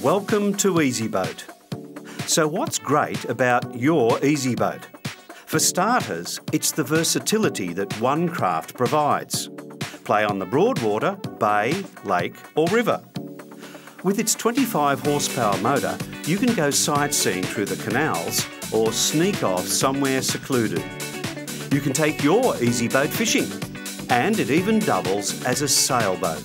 Welcome to EzyBoat. So what's great about your EzyBoat? For starters, it's the versatility that one craft provides. Play on the broadwater, bay, lake or river. With its 25 horsepower motor, you can go sightseeing through the canals or sneak off somewhere secluded. You can take your EzyBoat fishing, and it even doubles as a sailboat.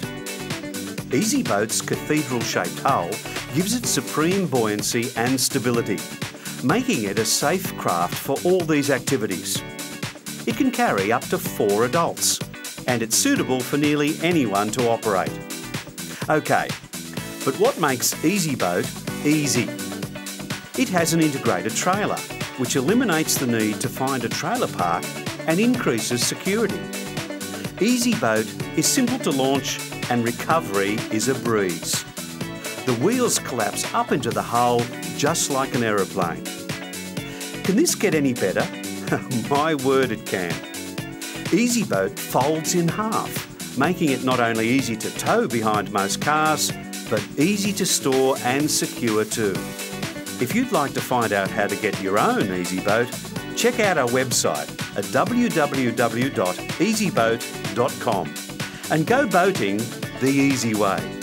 EzyBoat's cathedral-shaped hull gives it supreme buoyancy and stability, making it a safe craft for all these activities. It can carry up to 4 adults, and it's suitable for nearly anyone to operate. Okay, but what makes EzyBoat easy? It has an integrated trailer, which eliminates the need to find a trailer park and increases security. EzyBoat is simple to launch and recovery is a breeze. The wheels collapse up into the hull just like an aeroplane. Can this get any better? My word, it can. EzyBoat folds in half, making it not only easy to tow behind most cars, but easy to store and secure too. If you'd like to find out how to get your own EzyBoat, check out our website at www.ezyboat.com and go boating the easy way.